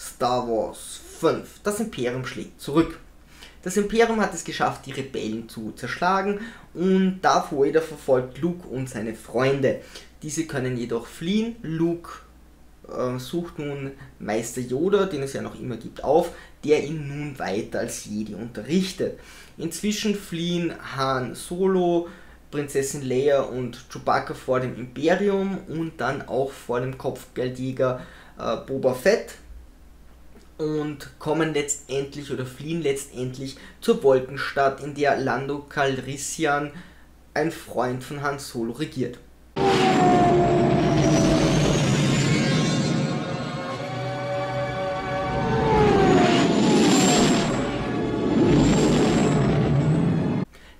Star Wars 5. Das Imperium schlägt zurück. Das Imperium hat es geschafft, die Rebellen zu zerschlagen, und Darth Vader verfolgt Luke und seine Freunde. Diese können jedoch fliehen. Luke sucht nun Meister Yoda, den es ja noch immer gibt, auf, der ihn nun weiter als Jedi unterrichtet. Inzwischen fliehen Han Solo, Prinzessin Leia und Chewbacca vor dem Imperium und dann auch vor dem Kopfgeldjäger Boba Fett und kommen letztendlich oder fliehen letztendlich zur Wolkenstadt, in der Lando Calrissian, ein Freund von Han Solo, regiert.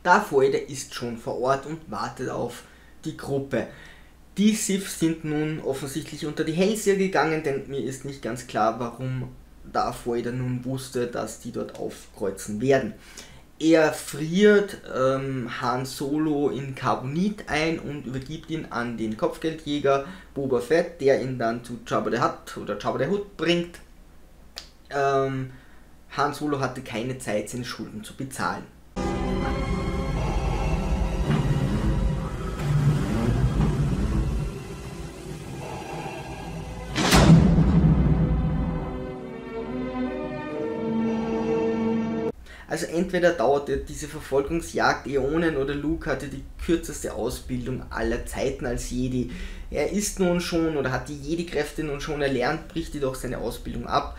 Darth Vader ist schon vor Ort und wartet auf die Gruppe. Die Sith sind nun offensichtlich unter die Hellseher gegangen, denn mir ist nicht ganz klar, warum Darth Vader nun wusste, dass die dort aufkreuzen werden. Er friert Han Solo in Carbonit ein und übergibt ihn an den Kopfgeldjäger Boba Fett, der ihn dann zu Jabba the Hutt bringt. Han Solo hatte keine Zeit, seine Schulden zu bezahlen. Also entweder dauerte diese Verfolgungsjagd Äonen oder Luke hatte die kürzeste Ausbildung aller Zeiten als Jedi. Er ist nun schon oder hat die Jedi-Kräfte nun schon erlernt, bricht jedoch seine Ausbildung ab,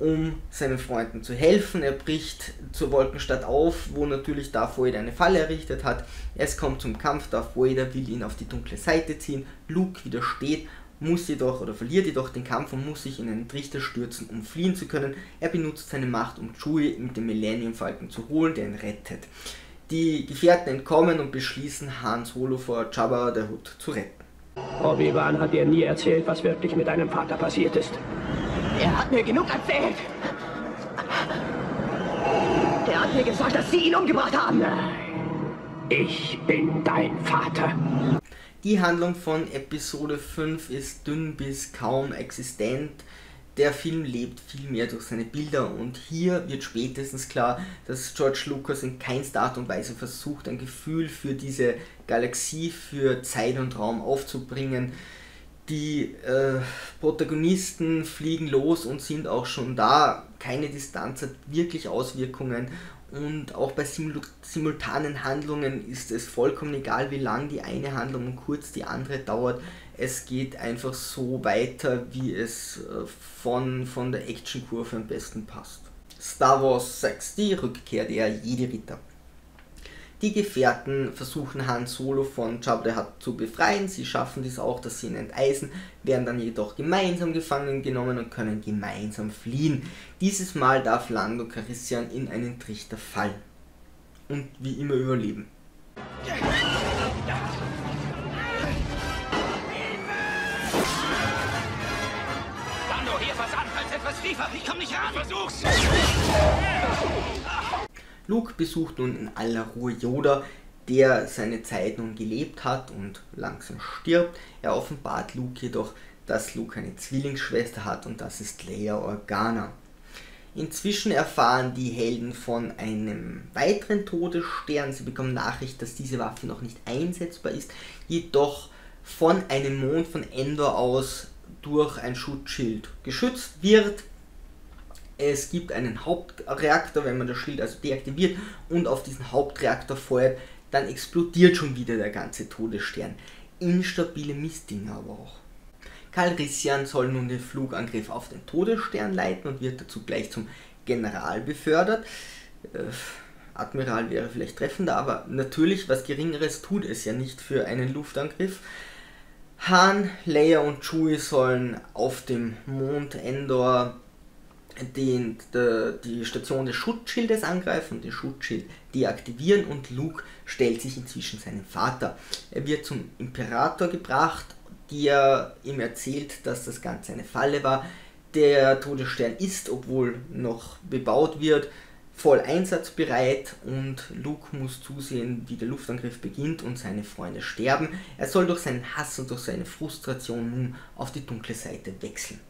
um seinen Freunden zu helfen. Er bricht zur Wolkenstadt auf, wo natürlich Darth Vader eine Falle errichtet hat. Es kommt zum Kampf, Darth Vader will ihn auf die dunkle Seite ziehen, Luke widersteht, muss jedoch oder verliert jedoch den Kampf und muss sich in einen Trichter stürzen, um fliehen zu können. Er benutzt seine Macht, um Chewie mit dem Millennium Falken zu holen, der ihn rettet. Die Gefährten entkommen und beschließen, Han Solo vor Jabba the Hutt zu retten. Obi-Wan hat dir nie erzählt, was wirklich mit deinem Vater passiert ist. Er hat mir genug erzählt. Er hat mir gesagt, dass sie ihn umgebracht haben. Nein, ich bin dein Vater. Die Handlung von Episode 5 ist dünn bis kaum existent. Der Film lebt vielmehr durch seine Bilder, und hier wird spätestens klar, dass George Lucas in keinster Art und Weise versucht, ein Gefühl für diese Galaxie, für Zeit und Raum aufzubringen. Die Protagonisten fliegen los und sind auch schon da. Keine Distanz hat wirklich Auswirkungen. Und auch bei simultanen Handlungen ist es vollkommen egal, wie lang die eine Handlung und kurz die andere dauert. Es geht einfach so weiter, wie es von der Actionkurve am besten passt. Star Wars 6, die Rückkehr der Jedi-Ritter. Die Gefährten versuchen, Han Solo von Jabba the Hutt zu befreien. Sie schaffen dies auch, dass sie ihn enteisen, werden dann jedoch gemeinsam gefangen genommen und können gemeinsam fliehen. Dieses Mal darf Lando Calrissian in einen Trichter fallen und wie immer überleben. Lando, hier versand als etwas tiefer. Ich komm nicht ran. Versuch's. Luke besucht nun in aller Ruhe Yoda, der seine Zeit nun gelebt hat und langsam stirbt. Er offenbart Luke jedoch, dass Luke eine Zwillingsschwester hat, und das ist Leia Organa. Inzwischen erfahren die Helden von einem weiteren Todesstern. Sie bekommen Nachricht, dass diese Waffe noch nicht einsetzbar ist, jedoch von einem Mond von Endor aus durch ein Schutzschild geschützt wird. Es gibt einen Hauptreaktor, wenn man das Schild also deaktiviert und auf diesen Hauptreaktor feuert, dann explodiert schon wieder der ganze Todesstern. Instabile Mistdinger aber auch. Calrissian soll nun den Flugangriff auf den Todesstern leiten und wird dazu gleich zum General befördert. Admiral wäre vielleicht treffender, aber natürlich, was Geringeres tut es ja nicht für einen Luftangriff. Han, Leia und Chewie sollen auf dem Mond Endor die Station des Schutzschildes angreifen, den Schutzschild deaktivieren, und Luke stellt sich inzwischen seinem Vater. Er wird zum Imperator gebracht, der ihm erzählt, dass das Ganze eine Falle war. Der Todesstern ist, obwohl noch bebaut wird, voll einsatzbereit, und Luke muss zusehen, wie der Luftangriff beginnt und seine Freunde sterben. Er soll durch seinen Hass und durch seine Frustration nun auf die dunkle Seite wechseln.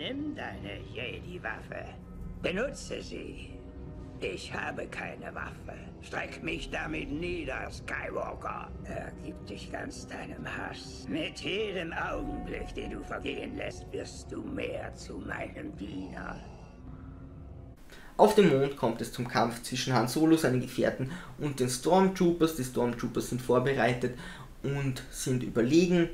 Nimm deine Jedi-Waffe. Benutze sie. Ich habe keine Waffe. Streck mich damit nieder, Skywalker. Ergib dich ganz deinem Hass. Mit jedem Augenblick, den du vergehen lässt, wirst du mehr zu meinem Diener. Auf dem Mond kommt es zum Kampf zwischen Han Solo, seinen Gefährten und den Stormtroopers. Die Stormtroopers sind vorbereitet und sind überlegen.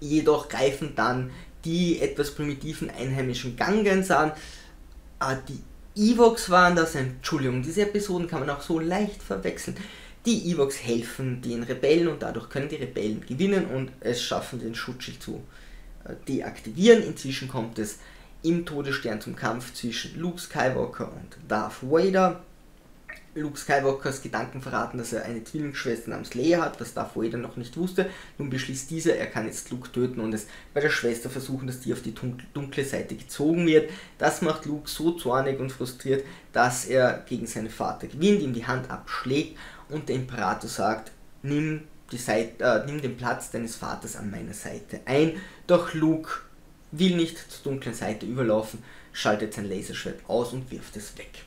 Jedoch greifen dann die etwas primitiven einheimischen Gungans an. Die Ewoks waren das, Entschuldigung, diese Episoden kann man auch so leicht verwechseln. Die Ewoks helfen den Rebellen und dadurch können die Rebellen gewinnen und es schaffen, den Schutzschild zu deaktivieren. Inzwischen kommt es im Todesstern zum Kampf zwischen Luke Skywalker und Darth Vader. Luke Skywalkers Gedanken verraten, dass er eine Zwillingsschwester namens Leia hat, was Darth Vader noch nicht wusste. Nun beschließt dieser, er kann jetzt Luke töten und es bei der Schwester versuchen, dass die auf die dunkle Seite gezogen wird. Das macht Luke so zornig und frustriert, dass er gegen seinen Vater gewinnt, ihm die Hand abschlägt und der Imperator sagt, nimm den Platz deines Vaters an meiner Seite ein. Doch Luke will nicht zur dunklen Seite überlaufen, schaltet sein Laserschwert aus und wirft es weg.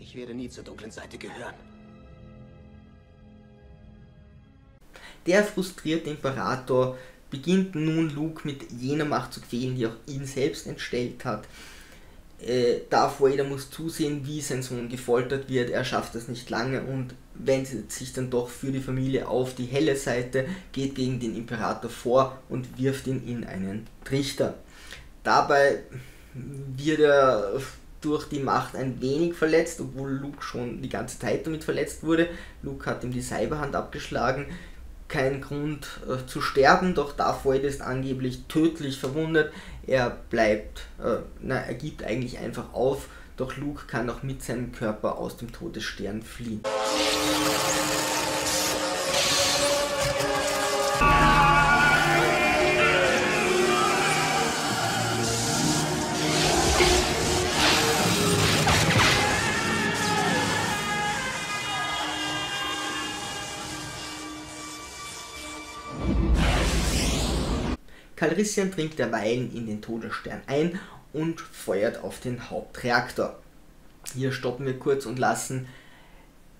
Ich werde nie zur dunklen Seite gehören. Der frustrierte Imperator beginnt nun Luke mit jener Macht zu quälen, die auch ihn selbst entstellt hat. Darth Vader muss zusehen, wie sein Sohn gefoltert wird, er schafft das nicht lange und wendet sich dann doch für die Familie auf die helle Seite, geht gegen den Imperator vor und wirft ihn in einen Trichter. Dabei wird er durch die Macht ein wenig verletzt, obwohl Luke schon die ganze Zeit damit verletzt wurde. Luke hat ihm die Cyberhand abgeschlagen, kein Grund zu sterben, doch Darth Vader ist angeblich tödlich verwundet. Er gibt eigentlich einfach auf, doch Luke kann auch mit seinem Körper aus dem Todesstern fliehen. Calrissian dringt derweilen in den Todesstern ein und feuert auf den Hauptreaktor. Hier stoppen wir kurz und lassen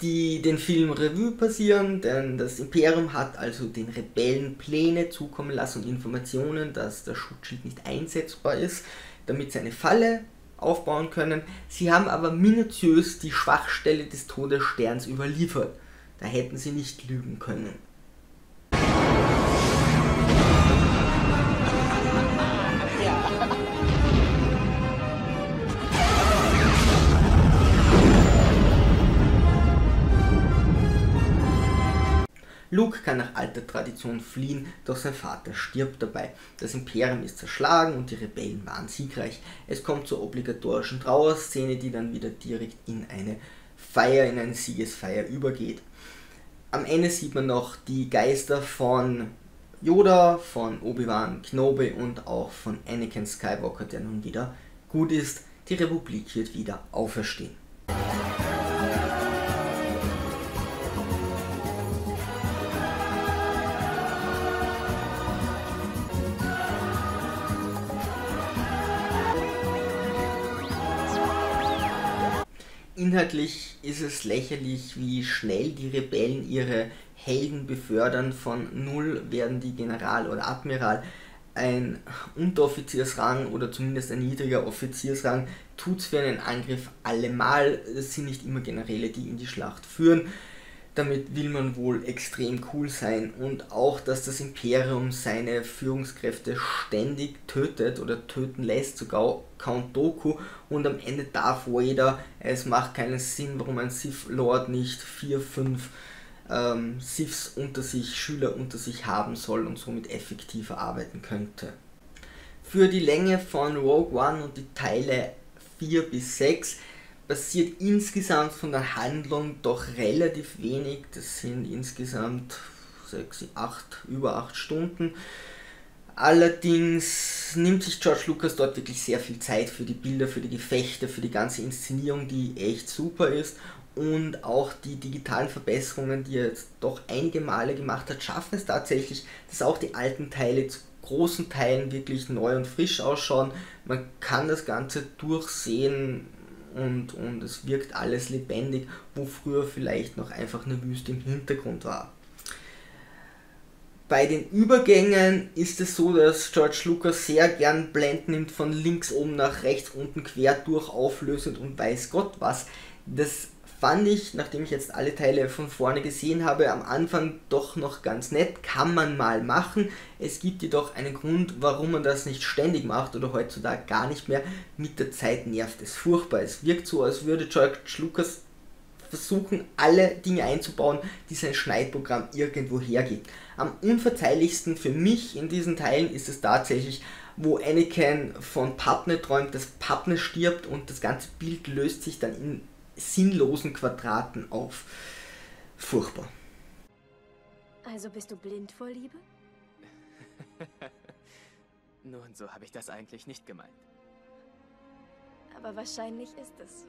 den Film Revue passieren, denn das Imperium hat also den Rebellen Pläne zukommen lassen und Informationen, dass der Schutzschild nicht einsetzbar ist, damit sie eine Falle aufbauen können. Sie haben aber minutiös die Schwachstelle des Todessterns überliefert. Da hätten sie nicht lügen können. Luke kann nach alter Tradition fliehen, doch sein Vater stirbt dabei. Das Imperium ist zerschlagen und die Rebellen waren siegreich. Es kommt zur obligatorischen Trauerszene, die dann wieder direkt in eine Siegesfeier übergeht. Am Ende sieht man noch die Geister von Yoda, von Obi-Wan Kenobi und auch von Anakin Skywalker, der nun wieder gut ist. Die Republik wird wieder auferstehen. Inhaltlich ist es lächerlich, wie schnell die Rebellen ihre Helden befördern. Von Null werden die General oder Admiral. Ein Unteroffiziersrang oder zumindest ein niedriger Offiziersrang tut's für einen Angriff allemal. Es sind nicht immer Generäle, die in die Schlacht führen. Damit will man wohl extrem cool sein. Und auch, dass das Imperium seine Führungskräfte ständig tötet oder töten lässt, sogar Count Dooku und am Ende Darth Vader. Es macht keinen Sinn, warum ein Sith-Lord nicht 4, 5 Siths unter sich, Schüler unter sich haben soll und somit effektiver arbeiten könnte. Für die Länge von Rogue One und die Teile 4 bis 6 passiert insgesamt von der Handlung doch relativ wenig. Das sind insgesamt über 8 Stunden. Allerdings nimmt sich George Lucas dort wirklich sehr viel Zeit für die Bilder, für die Gefechte, für die ganze Inszenierung, die echt super ist. Und auch die digitalen Verbesserungen, die er jetzt doch einige Male gemacht hat, schaffen es tatsächlich, dass auch die alten Teile zu großen Teilen wirklich neu und frisch ausschauen. Man kann das Ganze durchsehen und es wirkt alles lebendig, wo früher vielleicht noch einfach eine Wüste im Hintergrund war. Bei den Übergängen ist es so, dass George Lucas sehr gern Blenden nimmt, von links oben nach rechts unten quer durch, auflösend und weiß Gott was. Das fand ich, nachdem ich jetzt alle Teile von vorne gesehen habe, am Anfang doch noch ganz nett. Kann man mal machen. Es gibt jedoch einen Grund, warum man das nicht ständig macht oder heutzutage gar nicht mehr. Mit der Zeit nervt es furchtbar. Es wirkt so, als würde George Lucas versuchen, alle Dinge einzubauen, die sein Schneidprogramm irgendwo hergibt. Am unverzeihlichsten für mich in diesen Teilen ist es tatsächlich, wo Anakin von Padme träumt, dass Padme stirbt und das ganze Bild löst sich dann in sinnlosen Quadraten auf. Furchtbar. Also bist du blind vor Liebe? Nun, so habe ich das eigentlich nicht gemeint. Aber wahrscheinlich ist es so.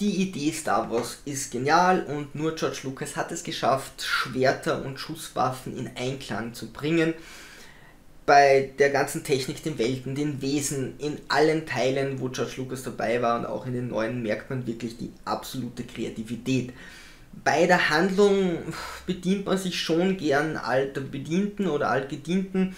Die Idee Star Wars ist genial und nur George Lucas hat es geschafft, Schwerter und Schusswaffen in Einklang zu bringen. Bei der ganzen Technik, den Welten, den Wesen, in allen Teilen, wo George Lucas dabei war und auch in den neuen, merkt man wirklich die absolute Kreativität. Bei der Handlung bedient man sich schon gern alter Bedienten oder Altgedienten.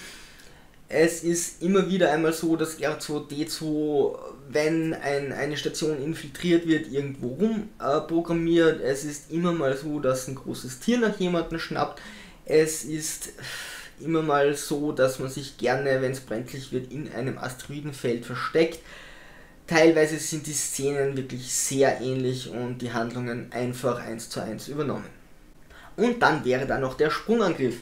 Es ist immer wieder einmal so, dass R2-D2, wenn eine Station infiltriert wird, irgendwo rumprogrammiert. Es ist immer mal so, dass ein großes Tier nach jemandem schnappt. Es ist immer mal so, dass man sich gerne, wenn es brenzlig wird, in einem Asteroidenfeld versteckt. Teilweise sind die Szenen wirklich sehr ähnlich und die Handlungen einfach 1:1 übernommen. Und dann wäre da noch der Sprungangriff.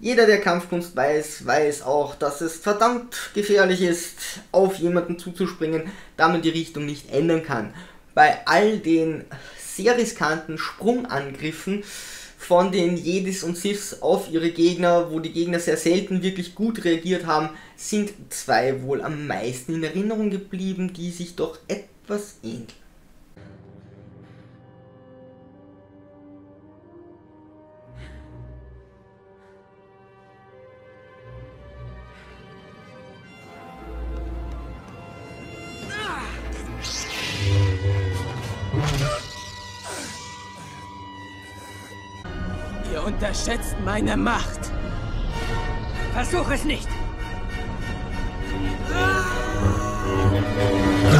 Jeder, der Kampfkunst weiß, weiß auch, dass es verdammt gefährlich ist, auf jemanden zuzuspringen, da man die Richtung nicht ändern kann. Bei all den sehr riskanten Sprungangriffen von den Jedis und Siths auf ihre Gegner, wo die Gegner sehr selten wirklich gut reagiert haben, sind zwei wohl am meisten in Erinnerung geblieben, die sich doch etwas ähneln. Unterschätzt meine Macht. Versuch es nicht. Ah!